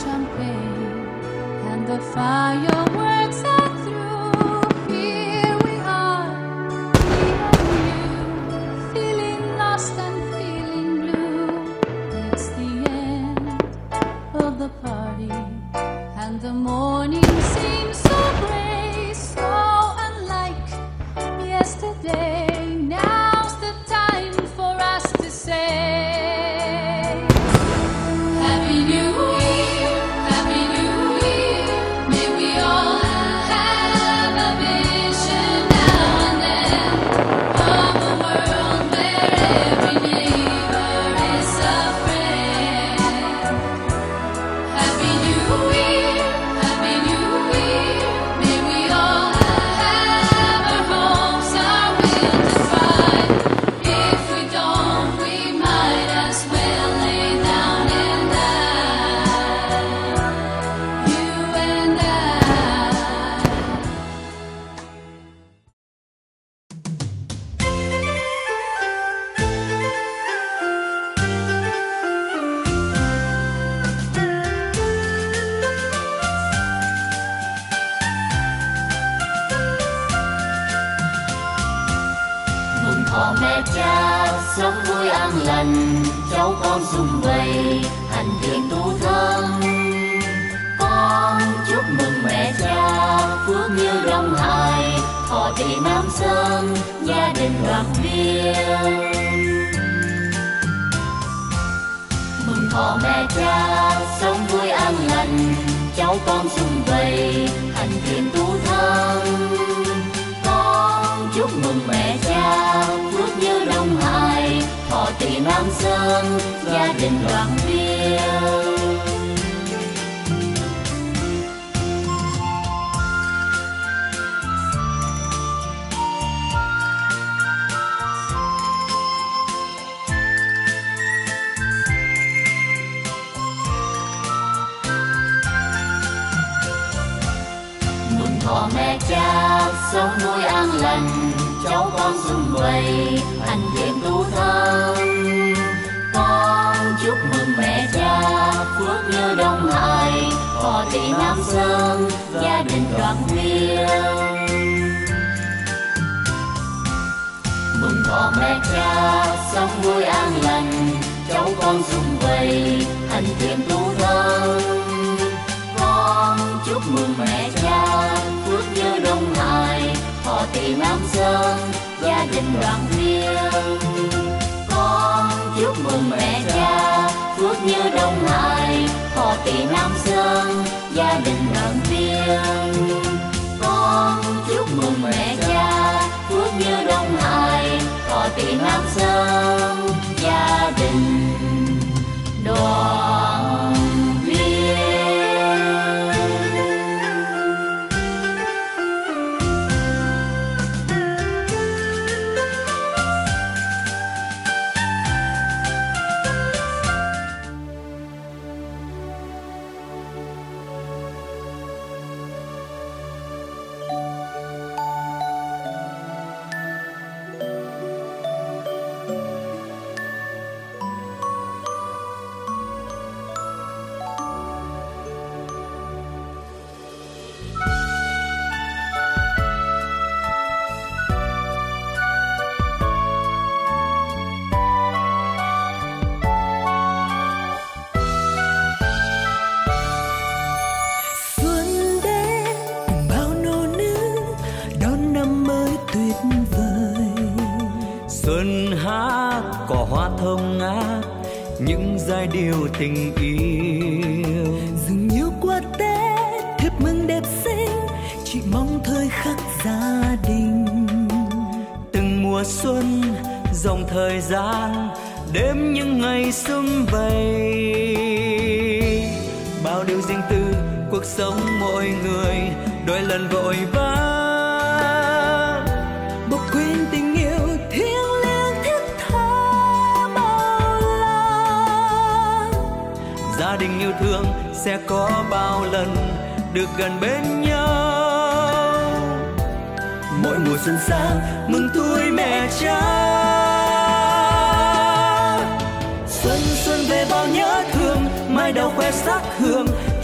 champagne and the fireworks are through. Here we are new, feeling lost and feeling blue. It's the end of the party and the morning seems so gray, so unlike yesterday. Now's the time for us to say.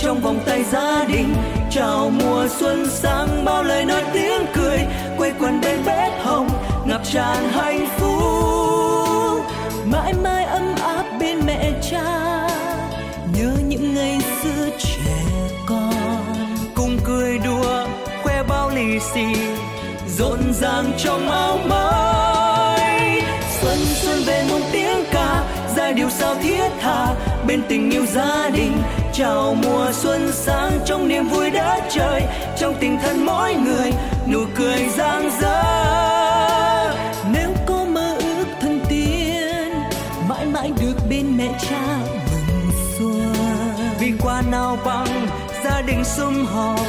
trong vòng tay gia đình. Chào mùa xuân sang bao lời nói tiếng cười, quây quần bên bếp hồng ngập tràn hạnh phúc, mãi mãi ấm áp bên mẹ cha. Nhớ những ngày xưa trẻ con cùng cười đùa, khoe bao lì xì rộn ràng trong áo mới. Xuân xuân về muôn tiếng ca, giai điệu sao thiết tha bên tình yêu gia đình. Chào mùa xuân sang trong niềm vui đã trời, trong tình thân mỗi người nụ cười rạng rỡ. Nếu có mơ ước thân tiên, mãi mãi được bên mẹ cha mừng xuân. Vì qua nào bằng gia đình sum họp,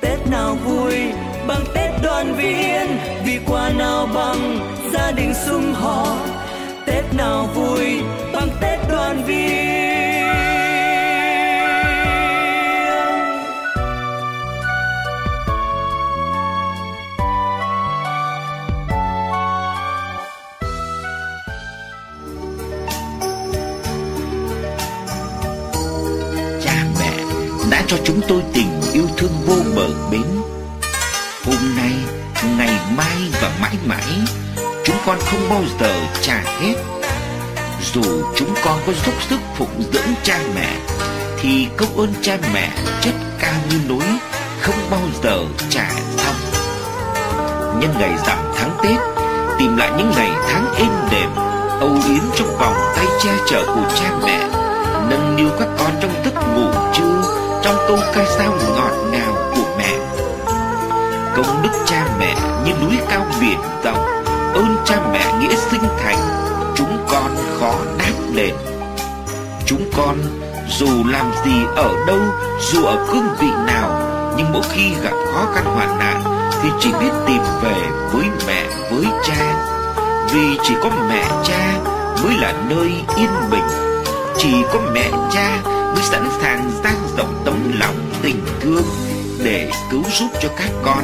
Tết nào vui bằng Tết đoàn viên. Vì qua nào bằng gia đình sum họp, Tết nào vui bằng Tết đoàn viên. Cho chúng tôi tình yêu thương vô bờ bến. Hôm nay, ngày mai và mãi mãi, chúng con không bao giờ trả hết. Dù chúng con có dốc sức phụng dưỡng cha mẹ, thì công ơn cha mẹ chất cao như núi, không bao giờ trả xong. Nhân ngày rằm tháng Tết, tìm lại những ngày tháng êm đềm, âu yếm trong vòng tay che chở của cha mẹ, nâng niu các con trong giấc ngủ trưa, trong câu ca sao ngọt ngào của mẹ. Công đức cha mẹ như núi cao biển rộng, ơn cha mẹ nghĩa sinh thành, chúng con khó đáp đền. Chúng con dù làm gì ở đâu, dù ở cương vị nào, nhưng mỗi khi gặp khó khăn hoạn nạn thì chỉ biết tìm về với mẹ với cha. Vì chỉ có mẹ cha mới là nơi yên bình, chỉ có mẹ cha mới sẵn sàng dang rộng tấm lòng tình thương để cứu giúp cho các con.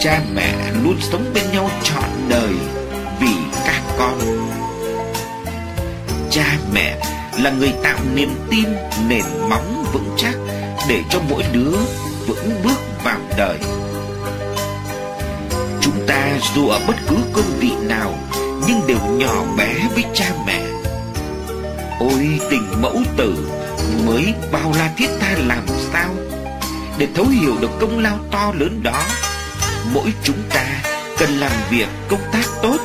Cha mẹ luôn sống bên nhau trọn đời vì các con. Cha mẹ là người tạo niềm tin, nền móng vững chắc để cho mỗi đứa vững bước vào đời. Chúng ta dù ở bất cứ cương vị nào nhưng đều nhỏ bé với cha mẹ. Ôi tình mẫu tử mới bao la thiết tha làm sao. Để thấu hiểu được công lao to lớn đó, mỗi chúng ta cần làm việc công tác tốt,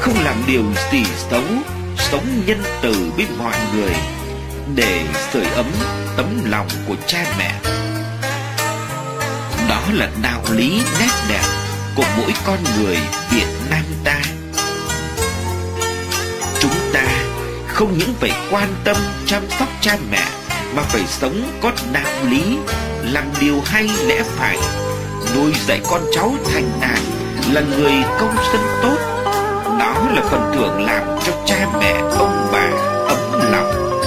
không làm điều gì xấu, sống nhân từ với mọi người, để sưởi ấm tấm lòng của cha mẹ. Đó là đạo lý nét đẹp của mỗi con người Việt Nam ta. Chúng ta không những phải quan tâm chăm sóc cha mẹ mà phải sống có đạo lý, làm điều hay lẽ phải, nuôi dạy con cháu thành đạt, là người công dân tốt. Đó là phần thưởng làm cho cha mẹ ông bà ấm lòng.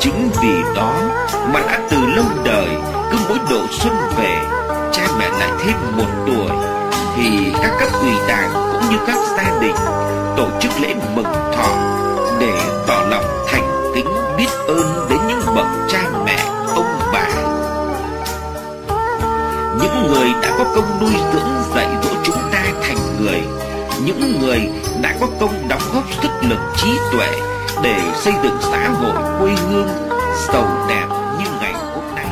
Chính vì đó mà đã từ lâu đời, cứ mỗi độ xuân về, cha mẹ lại thêm một tuổi, thì các cấp ủy Đảng cũng như các gia đình tổ chức lễ mừng thọ để tỏ lòng thành kính biết ơn đến những bậc cha mẹ ông bà, những người đã có công nuôi dưỡng dạy dỗ chúng ta thành người, những người đã có công đóng góp sức lực trí tuệ để xây dựng xã hội quê hương giàu đẹp như ngày hôm nay.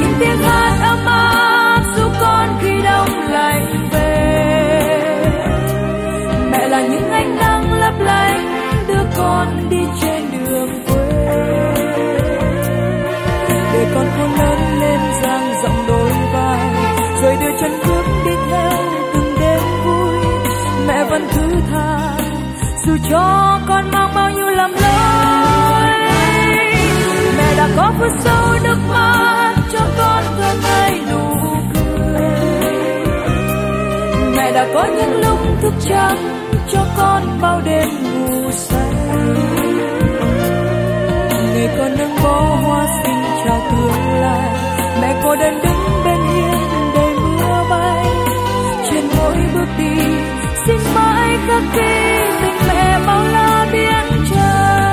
những tiếng hát ấm áp giúp con khi đông lạnh về. Mẹ là những ánh nắng lấp lánh đưa con đi trên đường quê, để con không lớn lên dang rộng đôi vai rồi đưa chân bước đi theo từng đêm vui. Mẹ vẫn thứ tha dù cho con mang bao nhiêu lầm lỗi. Mẹ đã có phút sâu nước mắt cho con thơm ngây nụ cười. Mẹ đã có những lúc thức trắng cho con bao đêm ngủ say. Ngày con nâng bó hoa xinh chào tương lai, mẹ cô đơn đứng bên hiên để mưa bay. Trên mỗi bước đi xin mãi khắc ghi tình mẹ bao la biên trời.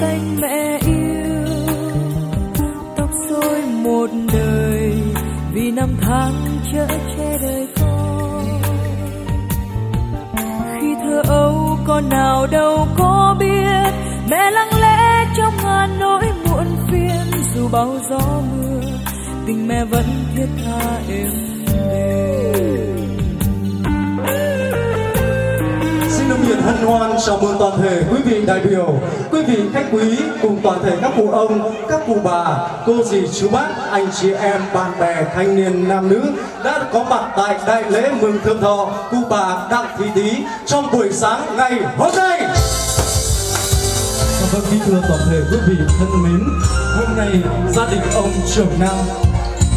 Xanh mẹ yêu tóc rối một đời vì năm tháng chở che đời con. Khi thơ ấu con nào đâu có biết, mẹ lặng lẽ trong ngàn nỗi muộn phiền. Dù bao gió mưa tình mẹ vẫn thiết tha êm đềm. Xin đồng nhiệt hân hoan chào mừng toàn thể quý vị đại biểu, quý vị khách quý cùng toàn thể các cụ ông, các cụ bà, cô dì chú bác, anh chị em, bạn bè, thanh niên nam nữ đã có mặt tại đại lễ mừng thượng thọ cụ bà Đặng Thị Tý trong buổi sáng ngày hôm nay. Vâng, kính thưa toàn thể quý vị thân mến, hôm nay gia đình ông trưởng nam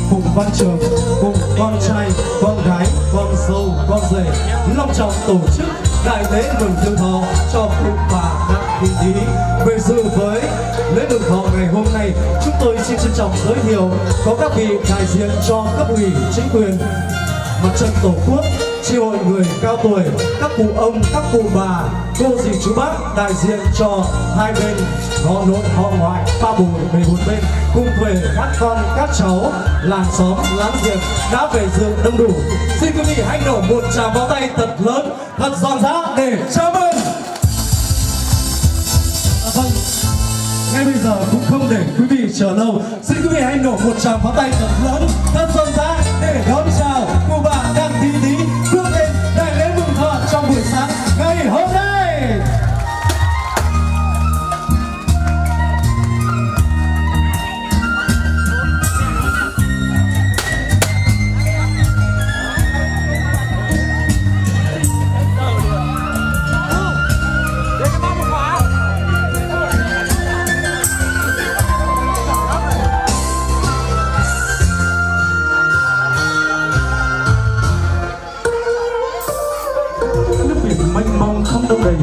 Phùng Văn Trường cùng con trai, con gái, con dâu, con rể long trọng tổ chức đại lễ mừng thượng thọ cho cụ bà Đặng Thị Tý. Về dự với lễ mừng thọ ngày hôm nay, chúng tôi xin trân trọng giới thiệu có các vị đại diện cho cấp ủy chính quyền, mặt trận tổ quốc, chi hội người cao tuổi, các cụ ông, các cụ bà, cô dì chú bác đại diện cho hai bên họ nội họ ngoại, ba bồ về một bên cùng về các con các cháu làng xóm láng giềng đã về dự đông đủ. Xin quý vị hãy nổ một tràng pháo tay thật lớn, thật giòn giã để chào mừng. Vâng, ngay bây giờ cũng không để quý vị chờ lâu, xin quý vị hãy nổ một tràng pháo tay thật lớn, thật giòn giã để đón chào cô bà Đặng Thị Tý bước lên đại lễ mừng thọ trong buổi sáng ngày hôm nay.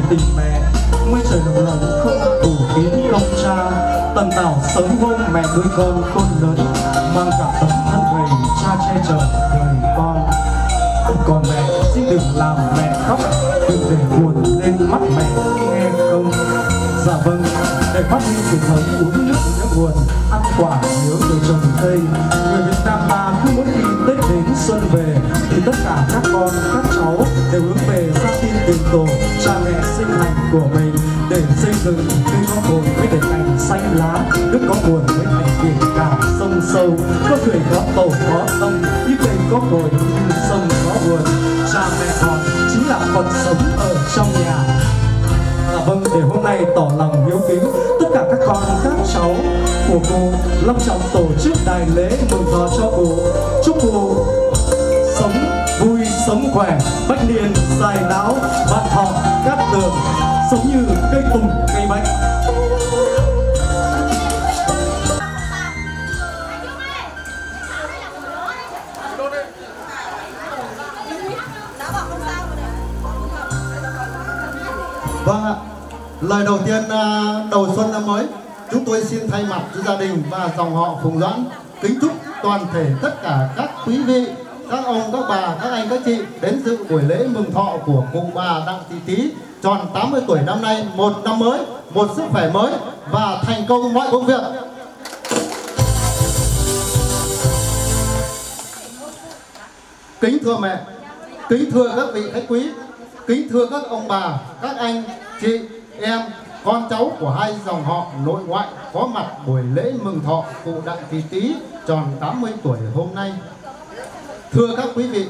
Tình mẹ mới trời đầu lòng không đủ kiến công cha, tần tảo sớm hôm mẹ nuôi con lớn mang cả tấm thân gầy cha che chở đời con. Còn mẹ xin đừng làm mẹ khóc, đừng để buồn lên mắt mẹ nghe không. Dạ vâng, để phát huy truyền thống uống nước nhớ nguồn, ăn quả nhớ người trồng cây, người Việt Nam ta cứ mỗi khi Tết đến xuân về thì tất cả các con các cháu đều hướng về gia tiên tiền tổ cha mẹ sinh thành của mình để xây dựng cây có cội mới để thành xanh lá, nước có nguồn mới thành biển cả sông sâu, có thủy có tổ có tông, như cây có cội như sông có nguồn. Cha mẹ còn chính là còn sống ở trong nhà. À, vâng, để hôm nay tỏ lòng hiếu kính, tất cả các con các cháu của cô long trọng tổ chức đại lễ mừng thọ cho cô, chúc cô sống vui, sống khỏe, bách niên dài não, vạn thọ cát tường, sống như cây tùng cây bách. Vâng ạ, lời đầu tiên đầu xuân năm mới Chúng tôi xin thay mặt cho gia đình và dòng họ Phùng Doãn kính chúc toàn thể tất cả các quý vị, các ông, các bà, các anh, các chị đến dự buổi lễ mừng thọ của cụ bà Đặng Thị Tý tròn 80 tuổi năm nay, một năm mới, một sức khỏe mới và thành công mọi công việc. Kính thưa mẹ, kính thưa các vị khách quý, kính thưa các ông bà, các anh, chị, em, con cháu của hai dòng họ nội ngoại có mặt buổi lễ mừng thọ cụ Đặng Thị Tý tròn 80 tuổi hôm nay. Thưa các quý vị,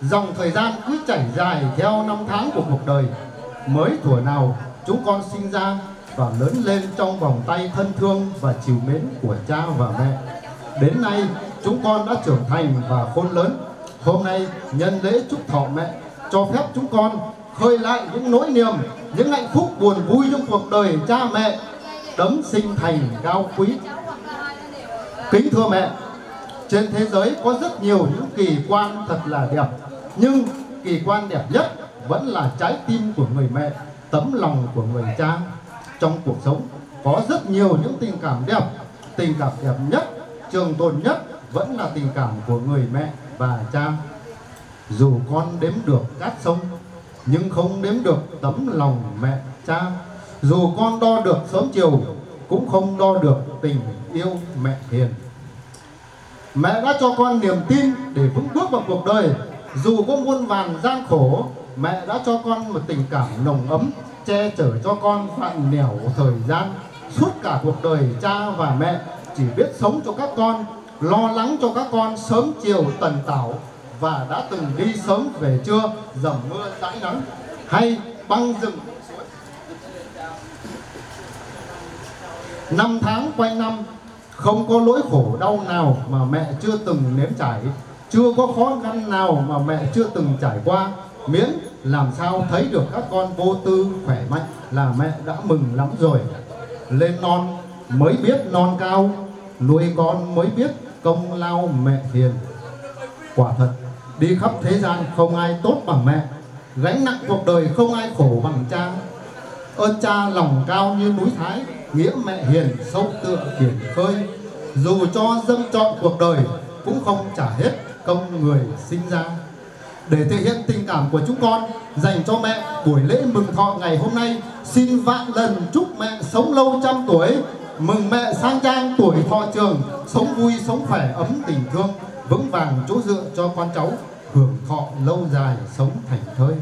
dòng thời gian cứ chảy dài theo năm tháng của cuộc đời. Mới thuở nào chúng con sinh ra và lớn lên trong vòng tay thân thương và chiều mến của cha và mẹ. Đến nay chúng con đã trưởng thành và khôn lớn. Hôm nay nhân lễ chúc thọ mẹ cho phép chúng con khơi lại những nỗi niềm, những hạnh phúc buồn vui trong cuộc đời cha mẹ đấng sinh thành cao quý. Kính thưa mẹ, trên thế giới có rất nhiều những kỳ quan thật là đẹp, nhưng kỳ quan đẹp nhất vẫn là trái tim của người mẹ, tấm lòng của người cha. Trong cuộc sống có rất nhiều những tình cảm đẹp, tình cảm đẹp nhất, trường tồn nhất vẫn là tình cảm của người mẹ và cha. Dù con đếm được cát sông nhưng không đếm được tấm lòng mẹ cha. Dù con đo được sớm chiều cũng không đo được tình yêu mẹ hiền. Mẹ đã cho con niềm tin để vững bước vào cuộc đời. Dù có muôn vàn gian khổ, mẹ đã cho con một tình cảm nồng ấm, che chở cho con vạn nẻo thời gian. Suốt cả cuộc đời, cha và mẹ chỉ biết sống cho các con, lo lắng cho các con sớm chiều tần tảo, và đã từng đi sớm về trưa, dầm mưa dãi nắng, hay băng rừng. Năm tháng quanh năm, không có nỗi khổ đau nào mà mẹ chưa từng nếm trải, chưa có khó khăn nào mà mẹ chưa từng trải qua, miễn làm sao thấy được các con vô tư, khỏe mạnh là mẹ đã mừng lắm rồi. Lên non mới biết non cao, nuôi con mới biết công lao mẹ hiền. Quả thật, đi khắp thế gian không ai tốt bằng mẹ, gánh nặng cuộc đời không ai khổ bằng cha. Ơn cha lòng cao như núi Thái, nghĩa mẹ hiền sâu tựa biển khơi. Dù cho dâng trọn cuộc đời cũng không trả hết công người sinh ra. Để thể hiện tình cảm của chúng con dành cho mẹ, buổi lễ mừng thọ ngày hôm nay xin vạn lần chúc mẹ sống lâu trăm tuổi, mừng mẹ sang trang tuổi thọ trường, sống vui, sống khỏe, ấm tình thương, vững vàng chỗ dựa cho con cháu, hưởng thọ lâu dài, sống thảnh thơi.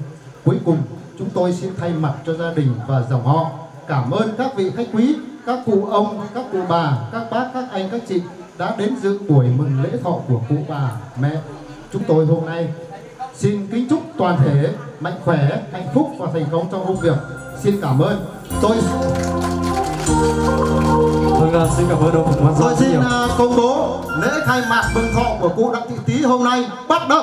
Cuối cùng, chúng tôi xin thay mặt cho gia đình và dòng họ cảm ơn các vị khách quý, các cụ ông, các cụ bà, các bác, các anh, các chị đã đến dự buổi mừng lễ thọ của cụ bà, mẹ. Chúng tôi hôm nay xin kính chúc toàn thể mạnh khỏe, hạnh phúc và thành công trong công việc. Xin cảm ơn. Xin cảm ơn tôi xin công bố lễ khai mạc mừng thọ của cụ Đặng Thị Tý hôm nay bắt đầu.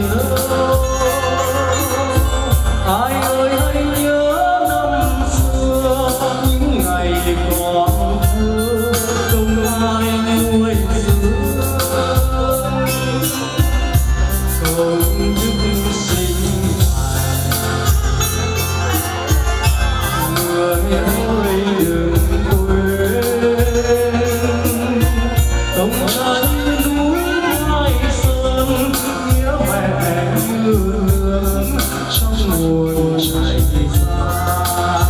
nhớ. Ai ơi hãy nhớ con thơ công ai nuôi dưỡng công đức sinh thành người ơi đừng quên công ơn núi Mai Sơn nghĩa mẹ như hương trong nguồn chảy ra.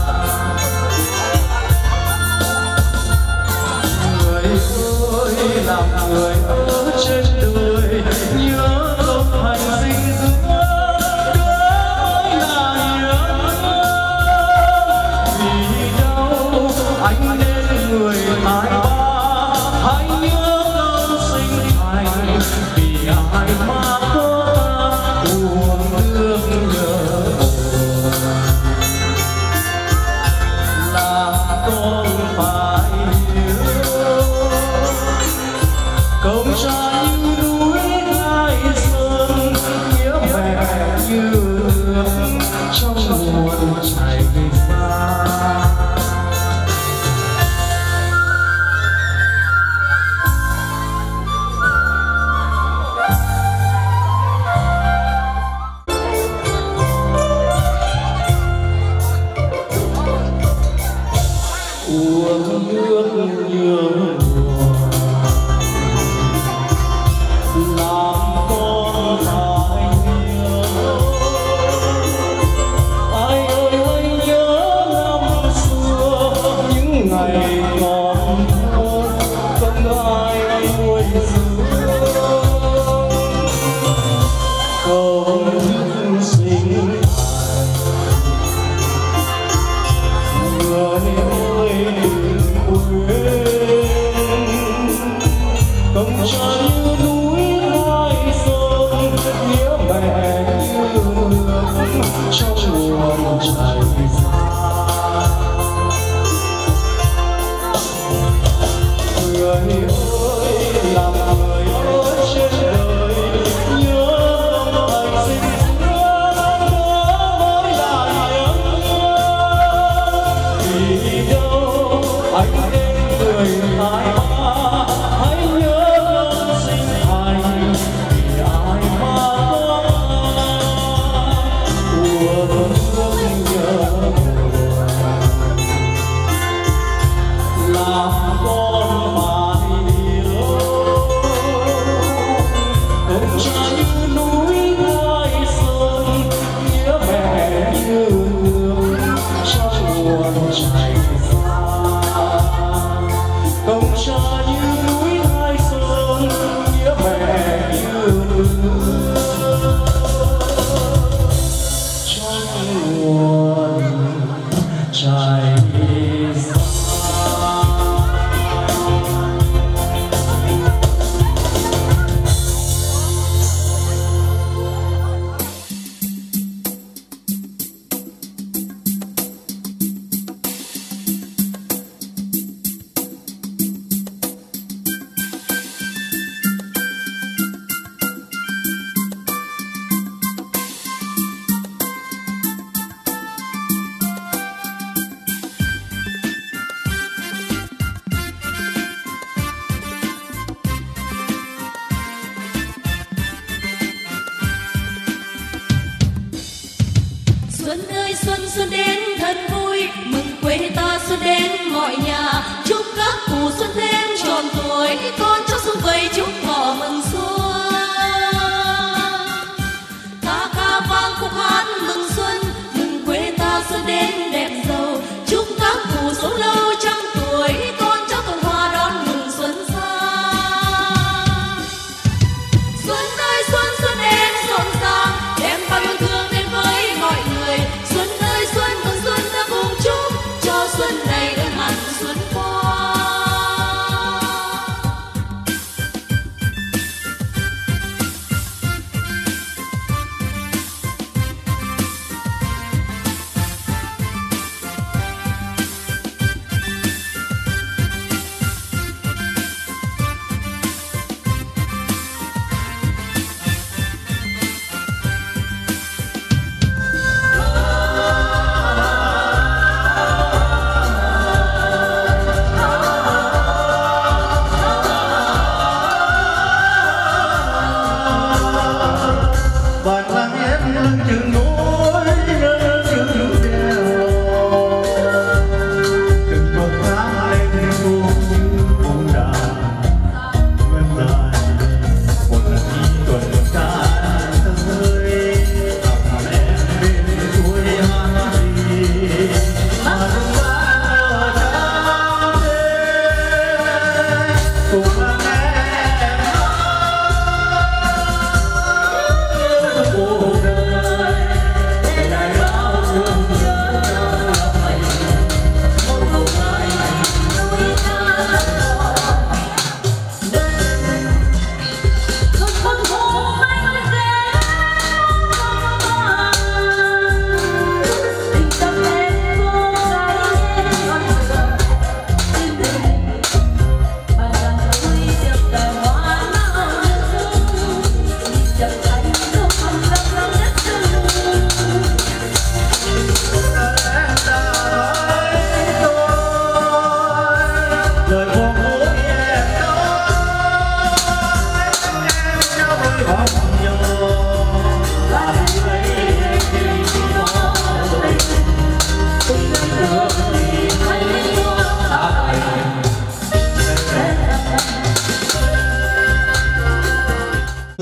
Người ơi là người ở trên đời. người ai ba hãy nhớ câu sinh thành vì ai ma có ta uống nước nhớ là con phải nhớ công cha như núi hai sơn nghĩa mẹ như nước trong nguồn chảy qua. Xuân này đơn hàng xuân qua.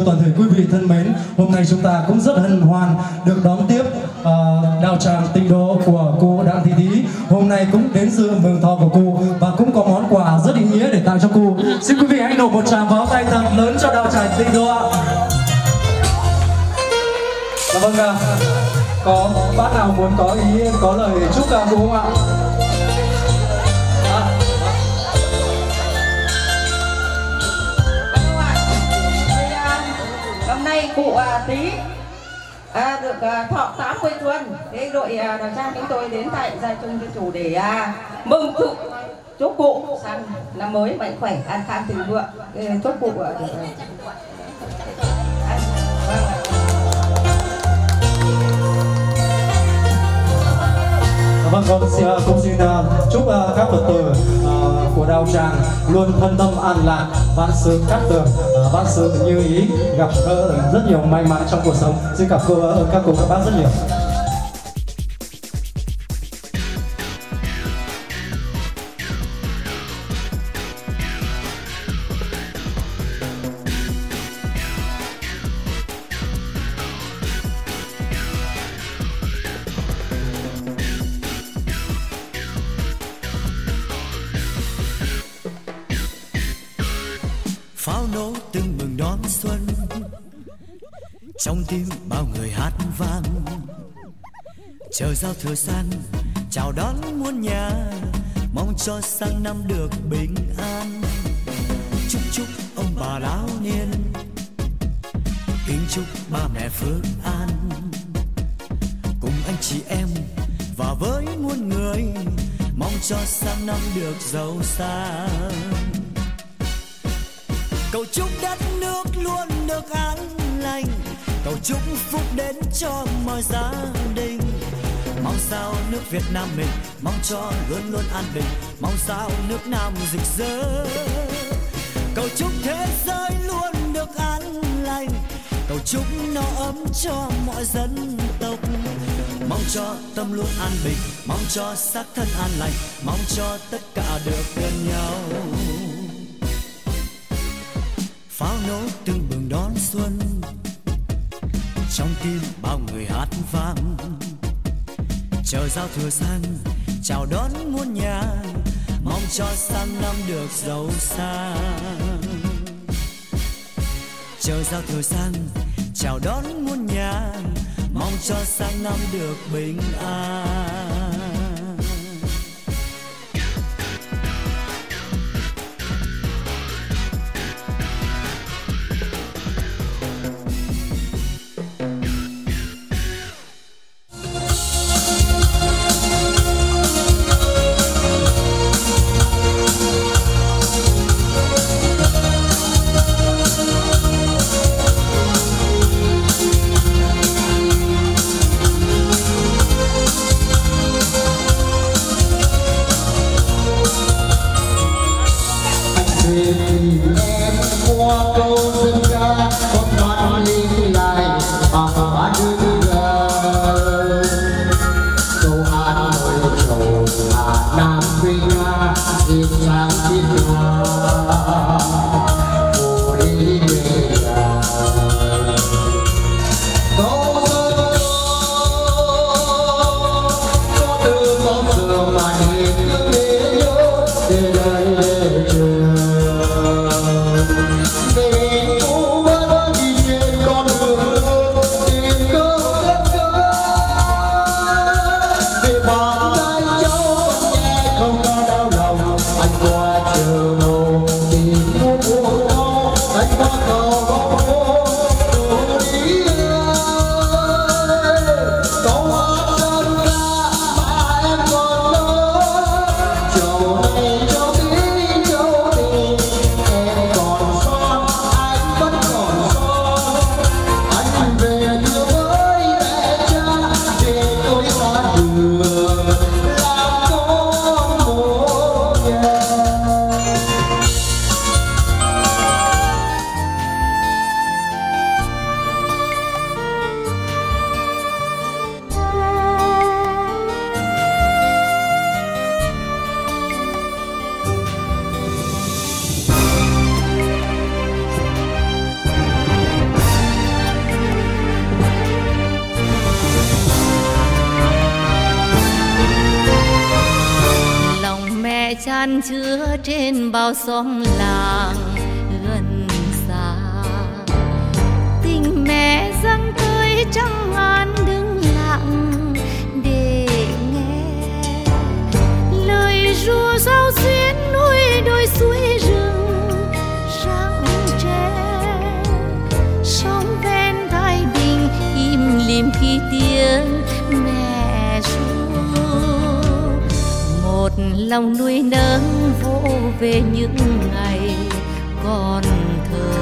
toàn thể quý vị thân mến, hôm nay chúng ta cũng rất hân hoan được đón tiếp Đạo Tràng Tịnh Độ của cô Đặng Thị Tý. Hôm nay cũng đến dự mừng thọ của cô và cũng có món quà rất ý nghĩa để tặng cho cô. Xin quý vị hãy nộp một tràng pháo tay thật lớn cho Đạo Tràng Tịnh Độ ạ. Vâng ạ, có bác nào muốn có ý, có lời chúc cô không ạ? Cụ Tý được thọ 80 xuân. Thế đội Đạo Tràng chúng tôi đến tại gia chung với chủ để mừng chúc cụ sang năm mới mạnh khỏe, an khang thịnh vượng. Chúc cụ vâng, con xin chúc các Phật tử của Đạo Tràng luôn thân tâm an lạc, vạn sự cát tường, vạn sự như ý, gặp gỡ rất nhiều may mắn trong cuộc sống. Xin cảm ơn các cô các bác rất nhiều. Pháo nổ tưng mừng đón xuân, trong tim bao người hát vang, chờ giao thừa sang chào đón muôn nhà, mong cho sang năm được bình an. Chúc chúc ông bà lão niên, kính chúc ba mẹ phước an, cùng anh chị em và với muôn người, mong cho sang năm được giàu sang. Cầu chúc đất nước luôn được an lành, cầu chúc phúc đến cho mọi gia đình. Mong sao nước Việt Nam mình, mong cho luôn luôn an bình, mong sao nước Nam rực rỡ. Cầu chúc thế giới luôn được an lành, cầu chúc nó ấm cho mọi dân tộc. Mong cho tâm luôn an bình, mong cho xác thân an lành, mong cho tất cả được gần nhau. Pháo nổ tưng bừng đón xuân, trong tim bao người hát vang, chờ giao thừa sang chào đón muôn nhà, mong cho sang năm được giàu sang. Chờ giao thừa sang chào đón muôn nhà, mong cho sang năm được bình an. canh chứa trên bao xóm làng gần xa. Tình mẹ dâng tới trăng an đứng lặng để nghe lời ru giao duyên nuôi đôi suối rừng răng tre. Sóng ven Thái Bình im lìm khi tiếng mẹ ru, một lòng nuôi nấng vỗ về những ngày còn thơ.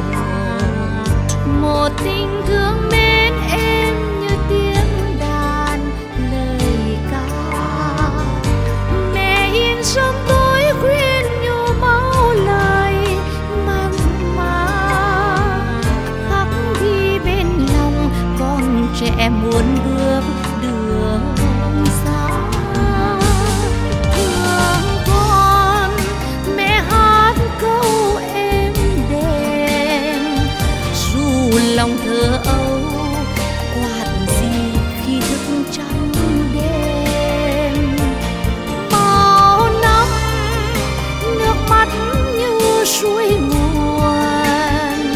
Một tình thương mến em như tiếng đàn lời ca. Mẹ yên trong tôi khuyên nhủ bao lời mặn mà, khắc ghi bên lòng con trẻ muốn bước đường xa. Thương con mẹ hát câu êm đềm, dù lòng thơ âu quạt gì khi thức trắng đêm. Bao năm nước mắt như suối nguồn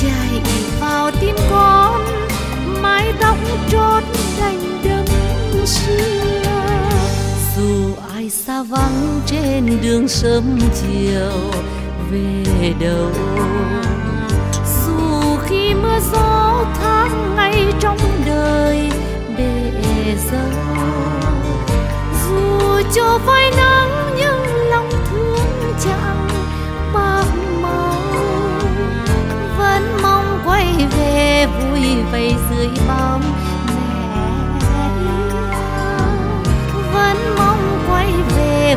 chảy vào tim con, mái tóc trót đành đấng xưa. Dù ai xa vắng trên đường sớm chiều về đâu, dù khi mưa gió tháng ngày trong đời bể dâu, dù cho phai nắng nhưng lòng thương chẳng bạc màu. Vẫn mong quay về vui vầy dưới bóng mẹ yêu, vẫn mong quay về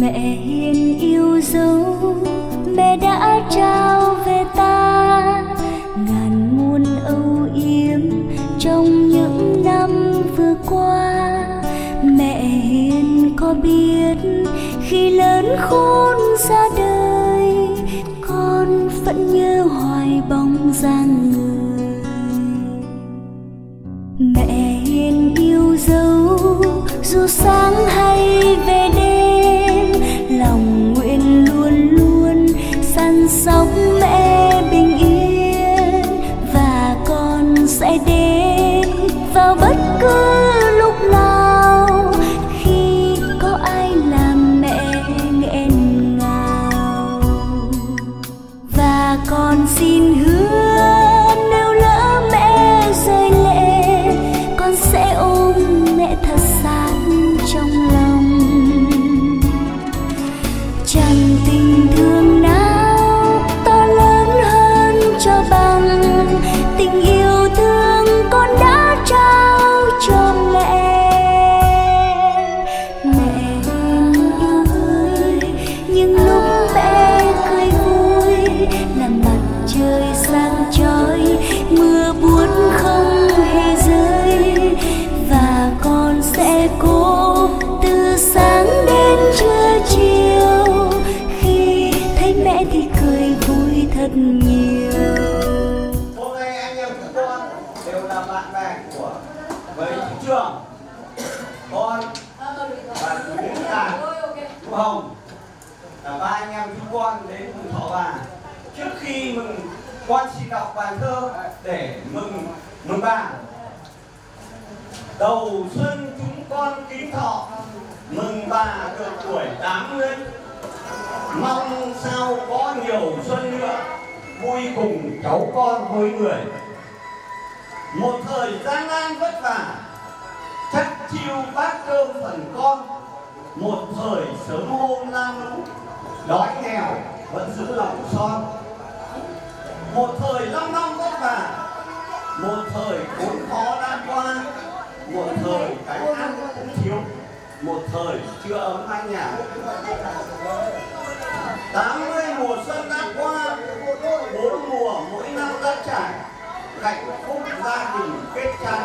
Mẹ hiền yêu dấu, mẹ đã trao về ta ngàn muôn âu yếm trong những năm vừa qua. Mẹ hiền có biết khi lớn khôn ra đời, con vẫn nhớ hoài bóng dáng người. Mẹ hiền yêu dấu, dù sáng hay về đêm, lòng nguyện luôn luôn săn sóc mẹ bình yên. Và con sẽ đến vào bất cứ lúc nào khi có ai làm mẹ nghẹn ngào. Và con xin hứa nếu lỡ mẹ rơi lệ, con sẽ ôm mẹ thật sát trong lòng. Chẳng tình thương nào to lớn hơn cho bằng tình yêu thương con đã trao cho mẹ. Mẹ yêu ơi, những lúc mẹ cười vui làm mặt trời sáng chói, mưa buốt không hề rơi. Và con sẽ cố từ sáng đến trưa chiều, khi thấy mẹ thì cười vui thật nhiều. Hôm nay anh em của con đều là bạn bè của với trường, con và chú Đàn, chú Hồng là ba anh em chúng con đến mừng thọ bà. Trước khi mừng, con xin đọc bài thơ để mừng bà. Đầu xuân chúng con kính thọ, mừng bà được tuổi 80. Mong sao có nhiều xuân nữa, vui cùng cháu con với người. Một thời gian nan vất vả, chắc chiêu bát cơm phần con. Một thời sớm hôm nam lũ, đói nghèo vẫn giữ lòng son. Một thời 5 năm vất vả, một thời khốn khó đã qua. Một thời cái ăn cũng thiếu, một thời chưa ấm anh nhà. 80 mùa xuân đã qua, 4 mùa mỗi năm đã trải. Hạnh phúc gia đình kết trai,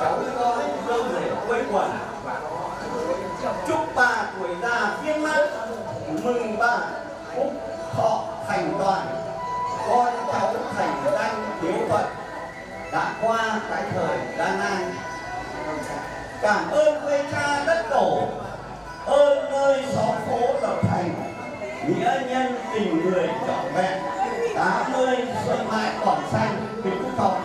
cháu con dâu rể quây quần. Chúc bà tuổi già viên mãn, mừng bà phúc thọ thành toàn, con cháu thành danh hiếu Phật. Đã qua cái thời gian nan, cảm ơn quê cha đất tổ, ơn nơi xóm phố lập thành, nghĩa nhân tình người trọn vẹn. 80 xuân mãi còn xanh, kính chúc con.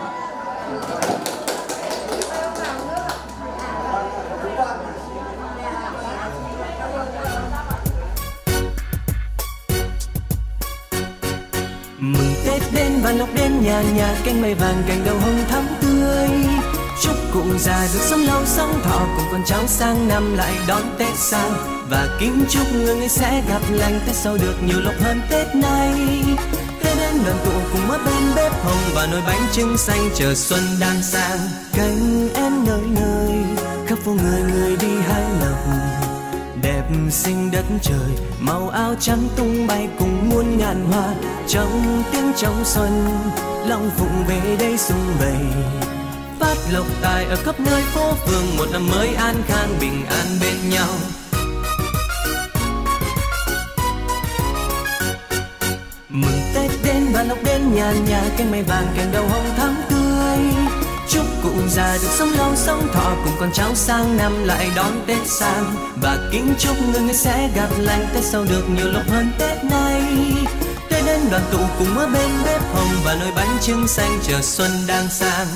Mừng Tết đến và lộc đến nhà nhà, cánh mây vàng cành đào hồng thắm tươi. Chúc cụ già được sống lâu sống thọ, cùng con cháu sang năm lại đón Tết sang. Và kính chúc người sẽ gặp lành, Tết sau được nhiều lộc hơn Tết nay. Tết đến đoàn tụ cùng ở bên bếp hồng, và nồi bánh trưng xanh chờ xuân đang sang. Cánh em nơi nơi, khắp phố người người đi hái lộc. Đẹp xinh đất trời, màu áo trắng tung bay cùng muôn ngàn hoa. Trong tiếng trong xuân, lòng phụng về đây sung vầy. Phát lộc tài ở khắp nơi phố phường, một năm mới an khang bình an bên nhau. Mừng Tết đến và lộc đến nhà nhà, cánh mây vàng cành đào hồng thắm tươi. Chúc cụ già được sống lâu sống thọ, cùng con cháu sang năm lại đón Tết sang. Và kính chúc người sẽ gặp lành, Tết sau được nhiều lộc hơn Tết nay. Tết đến đoàn tụ cùng ở bên bếp hồng, và nồi bánh trưng xanh chờ xuân đang sang.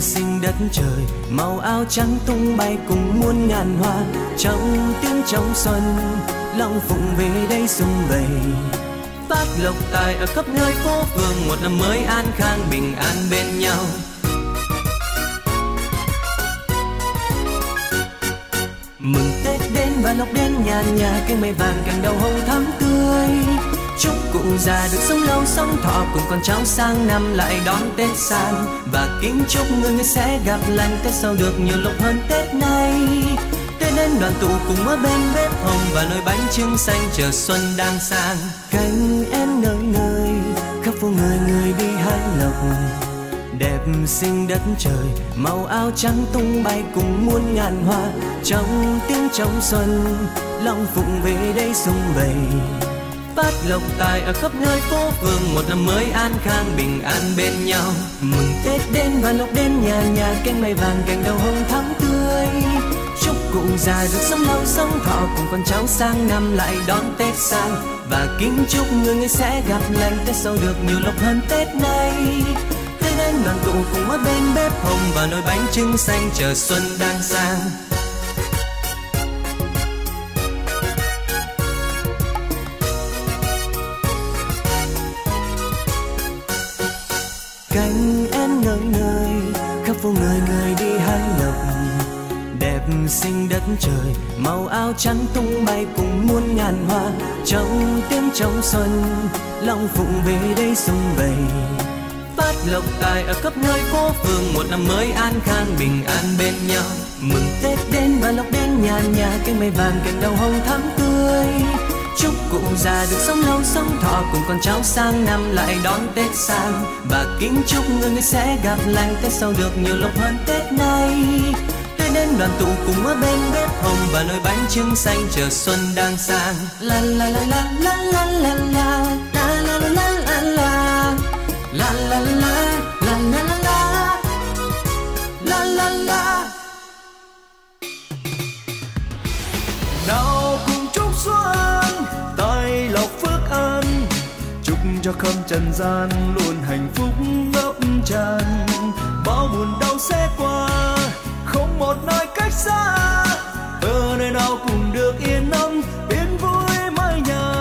Xinh đất trời, màu áo trắng tung bay cùng muôn ngàn hoa. Trong tiếng trong xuân, lòng phụng về đây sum vầy. bác lộc tài ở khắp nơi phố phường, một năm mới an khang bình an bên nhau. Mừng Tết đến và lộc đến nhàn nhà, cây mây vàng càng đầu hồng thắm tươi. Chúc cụ già được sống lâu sống thọ, cùng con cháu sang năm lại đón Tết sang. Và kính chúc người sẽ gặp lành, Tết sau được nhiều lộc hơn Tết nay. Tết đến đoàn tụ cùng ở bên bếp hồng, và nồi bánh trưng xanh chờ xuân đang sang. Cánh em nơi nơi khắp phố người người đi hái lộc, đẹp xinh đất trời màu áo trắng tung bay cùng muôn ngàn hoa. Trong tiếng trong xuân long phụng về đây sung vầy, phát lộc tài ở khắp nơi phố phường, một năm mới an khang bình an bên nhau. Mừng Tết đến và lộc đến nhà nhà, cánh mây vàng cành đầu hồng thắm tươi. Chúc cụ già được sống lâu sống thọ, cùng con cháu sang năm lại đón Tết sang. Và kính chúc người sẽ gặp lành, Tết sau được nhiều lộc hơn Tết nay. Tết đến đoàn tụ cùng ở bên bếp hồng, và nồi bánh trưng xanh chờ xuân đang sang. Cánh em nơi nơi khắp phố người người đi hái lộc, đẹp xinh đất trời màu áo trắng tung bay cùng muôn ngàn hoa. Trong tiếng trong xuân long phụng về đây sung vầy, phát lộc tài ở khắp nơi phố phường, một năm mới an khang bình an bên nhau. Mừng Tết đến và lộc đến nhà nhà, cây mây vàng cành đầu hồng thắm tươi. Chúc cụ già được sống lâu sống thọ, cùng con cháu sang năm lại đón Tết sang. Và kính chúc người sẽ gặp lành, Tết sau được nhiều lộc hơn Tết nay. Tết đến đoàn tụ cùng ở bên bếp hồng, và nồi bánh trưng xanh chờ xuân đang sang. La la la la la la la la la la la la la la la la la la la. Cho khắp trần gian luôn hạnh phúc ngập tràn, bao buồn đau sẽ qua không một nơi cách xa, ở nơi nào cũng được yên ấm bên vui mái nhà.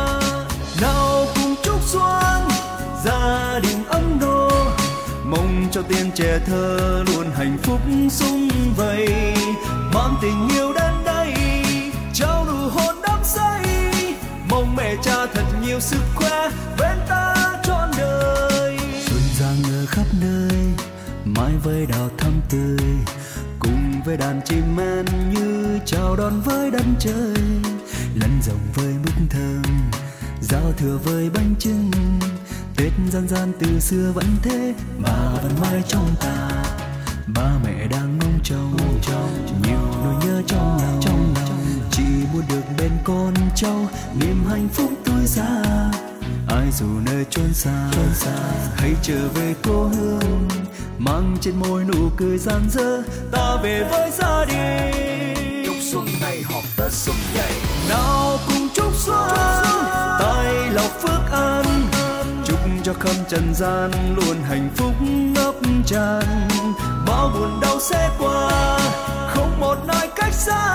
Nào cùng chúc xuân gia đình ấm no, mong cho tiên trẻ thơ luôn hạnh phúc sung vầy, mang tình yêu đến đây trao nụ hôn đắm say, mong mẹ cha thật nhiều sức khỏe bên ta trọn đời. Xuân giang ở khắp nơi mãi với đào thắm tươi, cùng với đàn chim én như chào đón với đất trời, lăn rộng với mức thơm giao thừa với bánh trưng. Tết dân gian từ xưa vẫn thế mà vẫn mãi trong ta, ba mẹ đang mong trông nhiều nỗi nhớ trong lòng, chỉ muốn được bên con cháu niềm hạnh phúc tươi ra. Ai dù nơi chốn xa hãy trở về cố hương, mang trên môi nụ cười rạng rỡ, ta về với gia đình. Chúc xuân này họp Tết xuân dậy, nào cùng chúc xuân tay lộc phước an, chúc cho khắp trần gian luôn hạnh phúc ngập tràn, bao buồn đau sẽ qua không một nơi cách xa,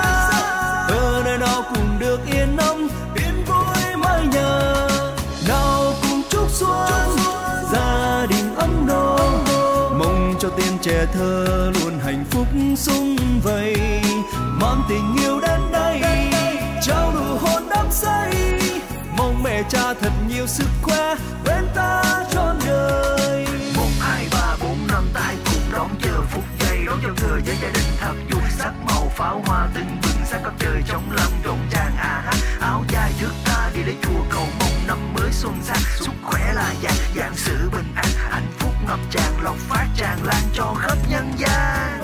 ở nơi nào cũng được yên ấm yên vui mái nhà. Xuân gia đình ấm no, mong cho tiên trẻ thơ luôn hạnh phúc sung vầy, mang tình yêu đến đây trao nụ hôn đắm say, mong mẹ cha thật nhiều sức khỏe bên ta trọn đời. 1, 2, 3, 4, 5 ta hãy cùng đón chờ phút giây, đón giao thừa với gia đình thật vui sắc màu, pháo hoa tưng bừng sắc khắp trời trong lòng rộn ràng. Áo dài trước ta đi lấy chùa cầu mong năm mới xuân sang, sức khỏe là vàng, vạn sự bình an, hạnh phúc ngập tràn, lộc phát tràn lan cho khắp nhân gian.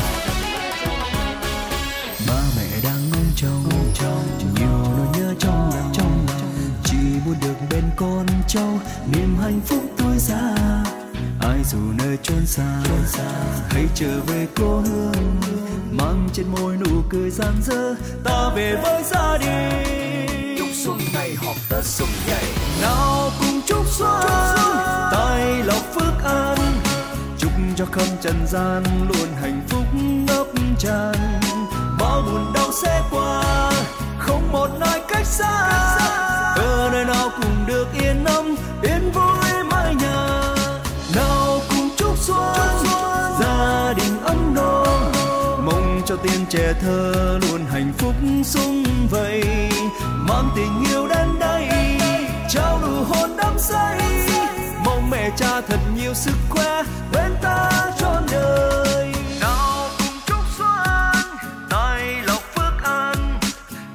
Ba mẹ đang ngóng trông nhiều nỗi nhớ trong lòng, chỉ muốn được bên con cháu niềm hạnh phúc tươi ra. Ai dù nơi chốn xa hãy trở về cố hương, mang trên môi nụ cười rạng rỡ, ta về với gia đình. Chúc xuân này họp Tết xuân dậy, nào cùng chúc xuân tay lộc phước an, chúc cho khắp trần gian luôn hạnh phúc ngập tràn, bao buồn đau sẽ qua không một nơi cách xa, ở nơi nào cũng được yên ấm. thơ luôn hạnh phúc sung vầy, mang tình yêu đến đây trao nụ hôn đắm say. Mong mẹ cha thật nhiều sức khỏe bên ta trọn đời. Nào cùng chúc xuân tài lộc phước an,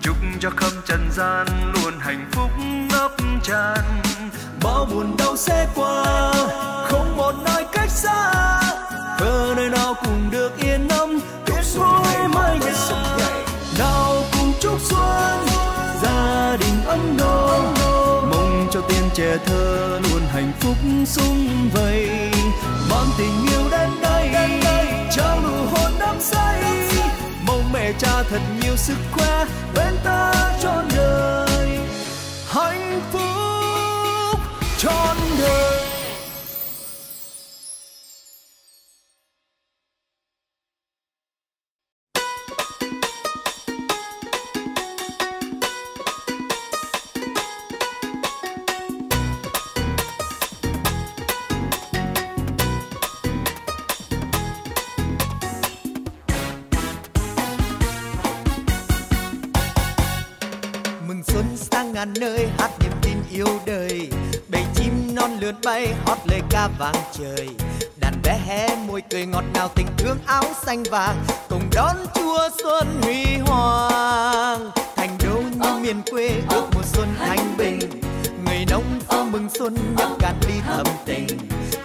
chúc cho khắp trần gian luôn hạnh phúc ngập tràn. Bao buồn đau sẽ qua, không một nơi cách xa. Ở nơi nào cùng được yên ấm, tiếng vui mãi nhà. Nào cùng chúc xuân gia đình ấm no, mong cho tiên trẻ thơ luôn hạnh phúc sum vầy. Mang tình yêu đến đây, trao nụ hôn đắm say. Mong mẹ cha thật nhiều sức khỏe bên ta trọn đời. Hạnh phúc trọn đời. Ngàn nơi hát niềm tin yêu đời, bầy chim non lượn bay hót lời ca vang trời. Đàn bé hé môi cười ngọt ngào tình thương áo xanh vàng, cùng đón Chúa xuân huy hoàng. Thành đô như miền quê ước mùa xuân thanh bình, người nông dân mừng xuân nhấp cạn ly thầm tình.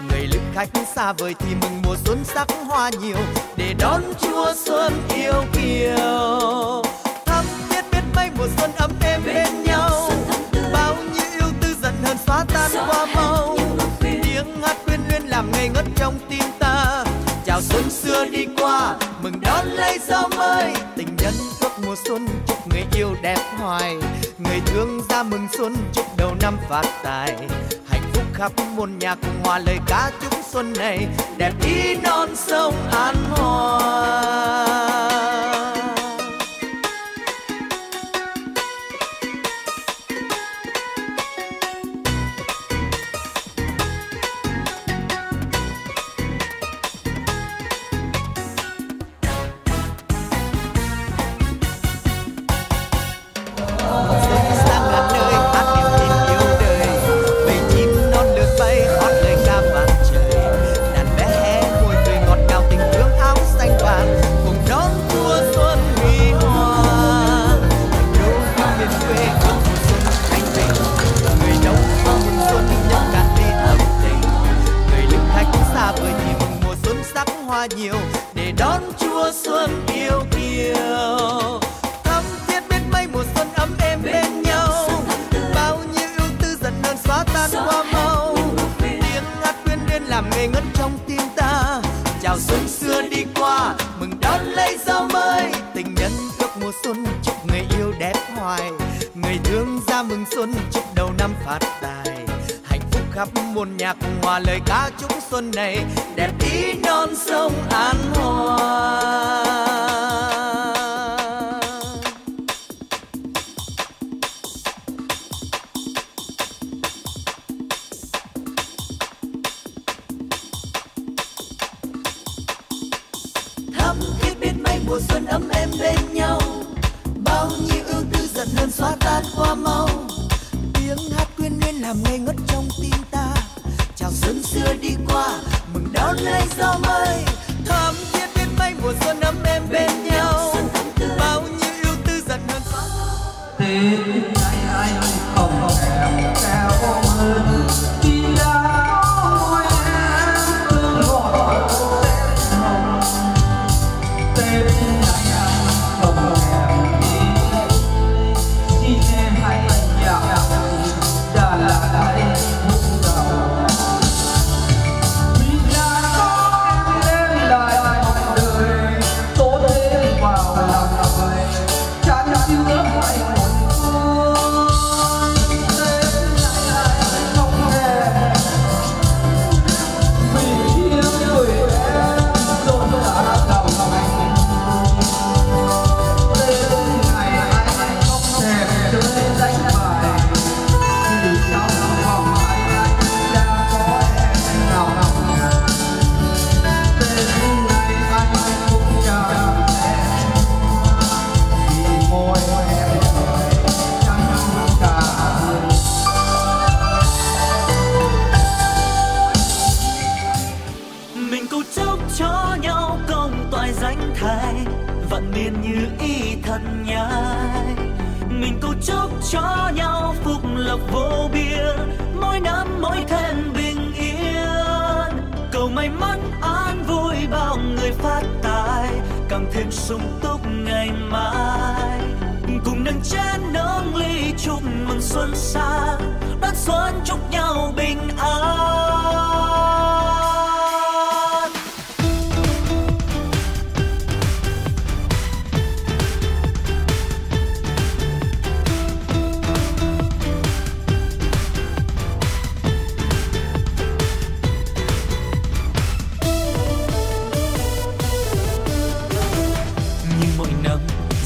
Người lữ khách xa vời thì mừng mùa xuân sắc hoa nhiều, để đón Chúa xuân yêu kiều. Thắm thiết biết mấy mùa xuân ấm êm bên nhau, bao nhiêu yêu tư giận hờn xóa tan qua mau. Tiếng hát quyến luyến làm ngây ngất trong tim ta. Chào xuân xưa đi qua, mừng đón lấy gió mới. Tình nhân ước mùa xuân chúc người yêu đẹp hoài, người thương ra mừng xuân chúc đầu năm phát tài. Hạnh phúc khắp muôn nhà cùng hòa lời ca chúc xuân này đẹp ý non sông An Hòa. Nhiều để đón Chúa xuân yêu kiều. Thắm thiết biết mấy mùa xuân ấm êm bên nhau, bao nhiêu ưu tư dần hờn xóa tan qua mau. Tiếng hát quyến luyến làm ngây ngất trong tim ta. Chào xuân xưa đi qua, mừng đón lấy gió mới. Tình nhân ước mùa xuân chúc người yêu đẹp hoài, người thương ra mừng xuân chúc đầu năm phát tài. Khắp muôn nhạc hòa lời ca chúc xuân này đẹp ý non sông An Hòa. Thắm thiết biết mấy mùa xuân ấm êm bên nhau, bao nhiêu ưu tư giận hờn xóa tan qua mau. Tiếng hát quyến luyến làm ngây ngất trong tim ta. Chào xuân xưa đi qua, mừng đón lấy gió mới. Thắm thiết biết mấy mùa xuân ấm êm bên nhau, bao nhiêu ưu tư giận hờn xóa tan rượu bia, mỗi năm mỗi thêm bình yên. Cầu may mắn an vui bao người phát tài, càng thêm sung túc ngày mai. Cùng nâng chén nâng ly chúc mừng xuân sang, đón xuân chúc nhau bình an.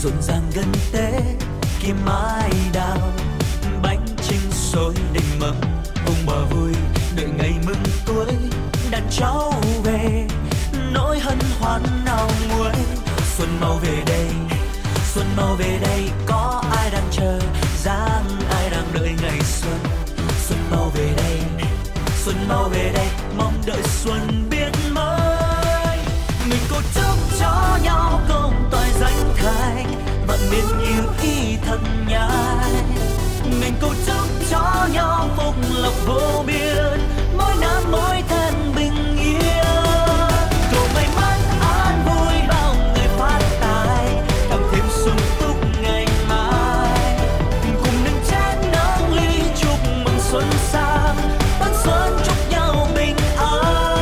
Rộn ràng gần Tết, kiếm mai đào, bánh trưng xôi đình mâm, ông bà vui đợi ngày mừng tuổi, đàn cháu về, nỗi hân hoan nào nguôi. Xuân mau về đây, xuân mau về đây, có ai đang chờ, dáng ai đang đợi ngày xuân. Xuân mau về đây, xuân mau về đây, mong đợi xuân biết mới. Mình cầu chúc cho nhau công toại danh khai, bạn nên yêu y thật nhai. Mình cầu chúc cho nhau phúc lộc vô biên, mỗi năm mỗi thêm bình yên. Cầu may mắn an vui bao người phát tài, càng thêm sung túc ngày mai. Cùng nâng chén nâng ly chúc mừng xuân sang, đón xuân chúc nhau bình an.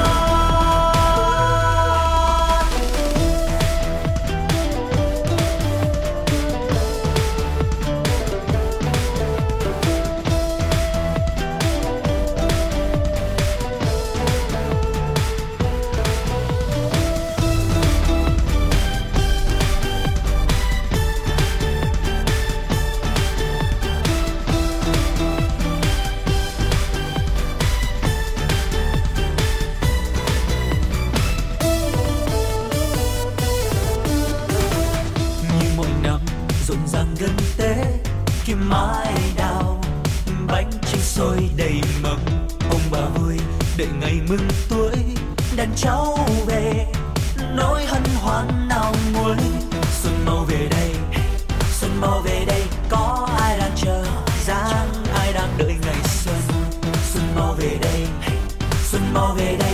Mừng tuổi đàn cháu về, nỗi hân hoan nào nguôi. Xuân mau về đây, xuân mau về đây, có ai đang chờ, dáng ai đang đợi ngày xuân. Xuân mau về đây, xuân mau về đây,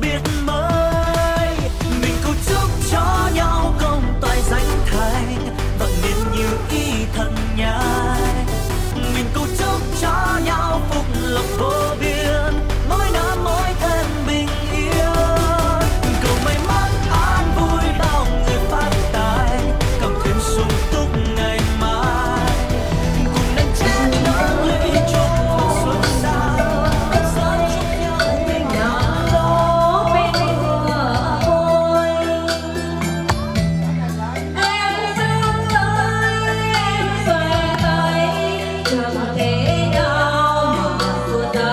biết mới. Mình cầu chúc cho nhau công toại danh thành, vận nên như ý thần nhai. Mình cầu chúc cho nhau phúc lộc vô biên, mỗi năm mỗi thêm bình yên. Cầu may mắn an vui bao người phát tài, càng thêm sung túc ngày mai. Cùng nâng chén nâng ly chúc mừng xuân sang, đón xuân chúc nhau bình an. Đố bên cửa vui, em dưng tới em về tới, trường thế đâu mà xuân tận ấy.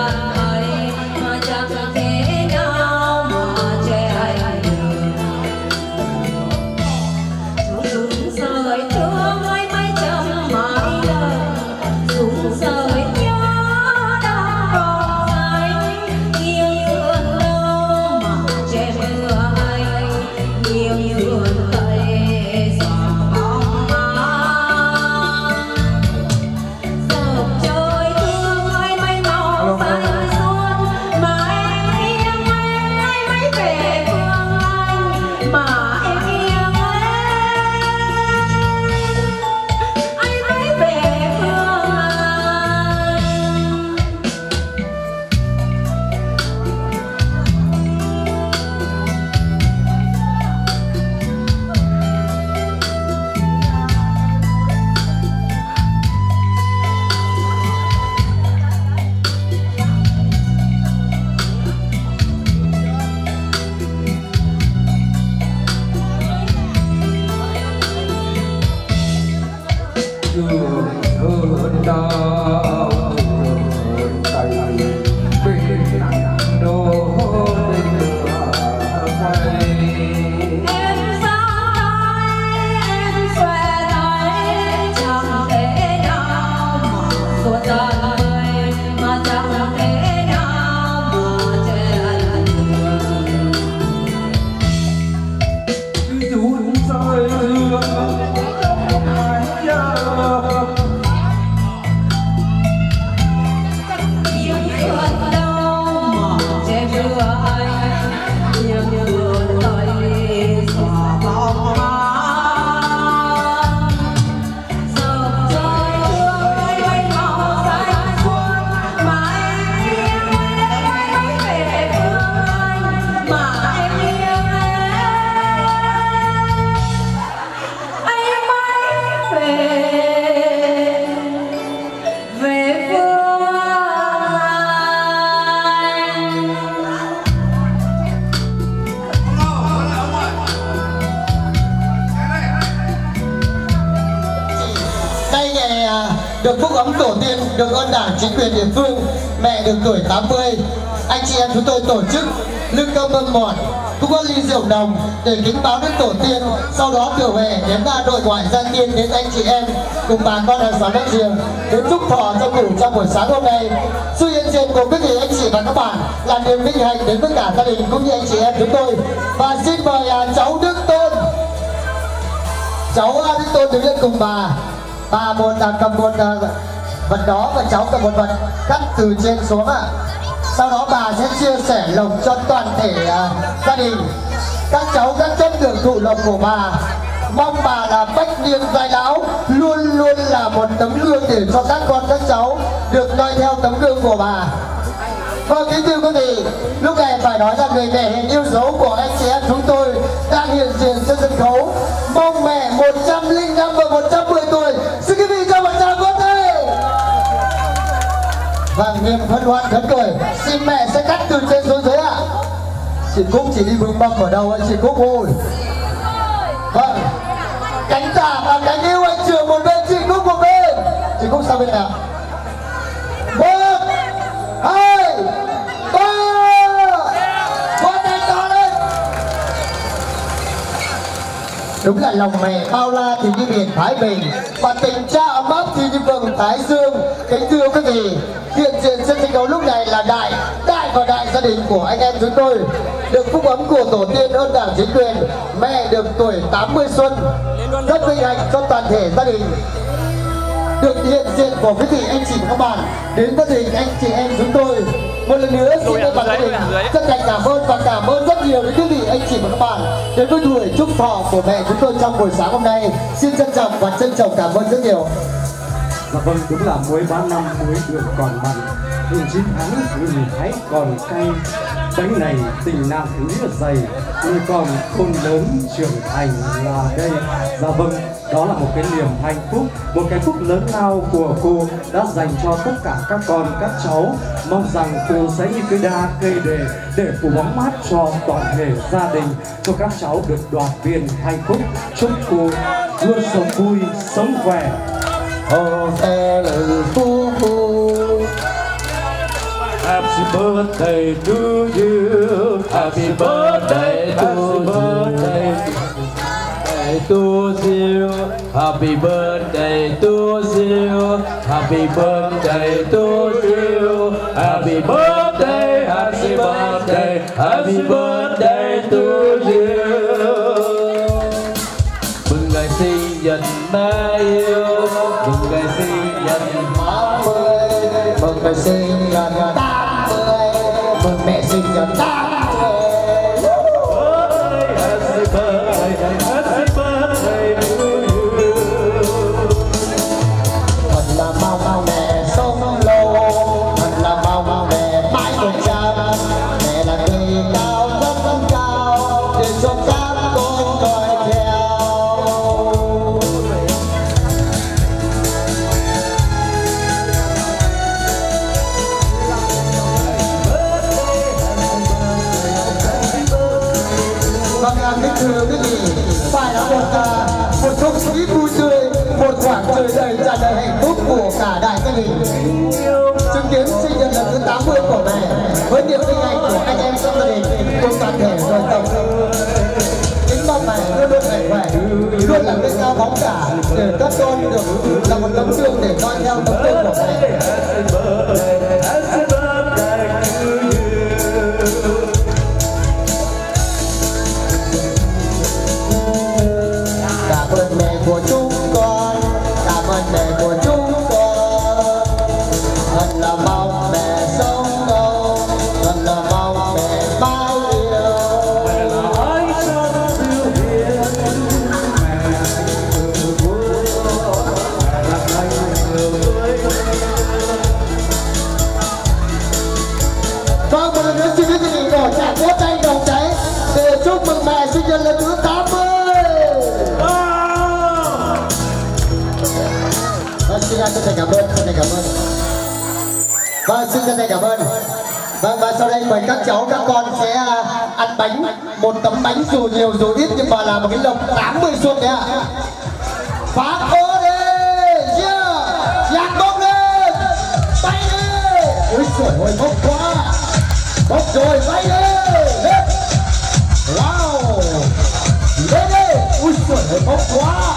Hãy subscribe cho kênh Ghiền Mì Gõ để không bỏ lỡ những video hấp dẫn. được phúc ấm tổ tiên, được ơn đảng chính quyền địa phương. Mẹ được tuổi 80. Anh chị em chúng tôi tổ chức lương cơm mâm mỏi, cũng có ly rượu đồng để kính báo đức tổ tiên. Sau đó trở về đến ra đội ngoại gia tiên, đến anh chị em cùng bà con hàng xóm đất riêng đến chúc thọ cho cụ trong buổi sáng hôm nay. Sự hiện diện của quý vị anh chị và các bạn là niềm vinh hạnh đến với cả gia đình cũng như anh chị em chúng tôi. Và xin mời cháu Đức Tôn, cháu Đức Tôn đứng lên cùng bà một cầm một vật đó và cháu cầm một vật cắt từ trên xuống ạ. Sau đó bà sẽ chia sẻ lồng cho toàn thể gia đình. Các cháu các chất được thụ lộc của bà. Mong bà là bách niên giai lão, luôn luôn là một tấm gương để cho các con các cháu được noi theo tấm gương của bà. Vâng, kính thưa quý vị, lúc này phải nói rằng người mẹ hiền yêu dấu của anh chị em chúng tôi đang hiện diện trên sân khấu. Mong mẹ 105 và 110 tuổi. Xin quý vị cho một tràng vỗ tay. Vâng, niềm hân hoan khấn cười. Xin mẹ sẽ cắt từ trên xuống dưới ạ. Chị Cúc chỉ đi vương bông ở đâu ấy chị Cúc ơi. Vâng, cánh tả và cánh yêu anh trường một bên, chị Cúc một bên. Chị Cúc sang bên nào. 1, 2, 3. Vỗ tay to lên. Đúng là lòng mẹ bao la thì như miền Thái Bình, và tình cha ấm áp thì như vầng Thái Dương. Kính thưa quý vị, hiện diện trên sân khấu lúc này là đại gia đình của anh em chúng tôi, được phúc ấm của tổ tiên, ơn đảng chính quyền. Mẹ được tuổi 80 xuân, rất vinh hạnh cho toàn thể gia đình được hiện diện của quý vị anh chị các bạn đến gia đình anh chị em chúng tôi. Một lần nữa xin các bạn gia đình rất cảm ơn và cảm ơn rất nhiều đến quý vị anh chị và các bạn đến với buổi chúc thọ của mẹ chúng tôi trong buổi sáng hôm nay. Xin trân trọng cảm ơn rất nhiều. Và vâng, đúng là muối bán năm, muối đường còn mặn, đường chín tháng người Thái còn cay. Bánh này tình nam nghĩa dày, người còn khôn lớn trưởng thành là đây. Và vâng, đó là một cái niềm hạnh phúc, một cái phúc lớn lao của cô đã dành cho tất cả các con các cháu. Mong rằng cô sẽ như cái đa cây đề để phủ bóng mát cho toàn thể gia đình, cho các cháu được đoàn viên hạnh phúc. Chúc cô luôn sống vui, sống khỏe. Happy birthday to you. Happy birthday to you. Happy birthday to you. Happy birthday to you. Happy birthday, happy birthday, happy birthday to you. Mừng ngày sinh nhật má yêu, mừng ngày sinh nhật má mới, mừng ngày sinh nhật mẹ sinh nhật ta. Happy birthday, happy birthday to you. Thật là mau mẹ sống lâu, thật là mau mẹ mãi 100. Mẹ là người cao rất cao để cho các con coi theo. Phải là một không khí vui tươi, một khoảng trời đầy tràn đầy hạnh phúc của cả đại gia đình. Chứng kiến sinh nhật lần thứ 80 của mẹ với niềm vinh hạnh của anh em trong gia đình cùng toàn thể người tổng. Kính mong mẹ luôn luôn mạnh khỏe, luôn là cái cao bóng cả để các con được là một tấm gương để noi theo tấm gương của mẹ. Của chúng con, cảm ơn mẹ của chúng con. Thật là mong mẹ sống lâu, thật là mong mẹ bao yêu. Mẹ là ai cho thương hiền, mẹ là người vui, mẹ là người vui. Vâng, một lần nữa xin quý vị đổ tràng vỗ tay đồng cháy để chúc mừng mẹ sinh nhật lần thứ 80. Xin chân thành cảm ơn. Vâng, xin chân thành cảm ơn. Vâng, và sau đây mời các cháu các con sẽ ăn bánh. Một tấm bánh dù nhiều dù ít nhưng mà là một cái lồng 80 xuân đấy ạ. Phá ố đi. Yeah. Ôi trời ơi, bốc quá, bốc rồi, bay đi. Wow, lên đi. Ôi trời ơi, bốc quá.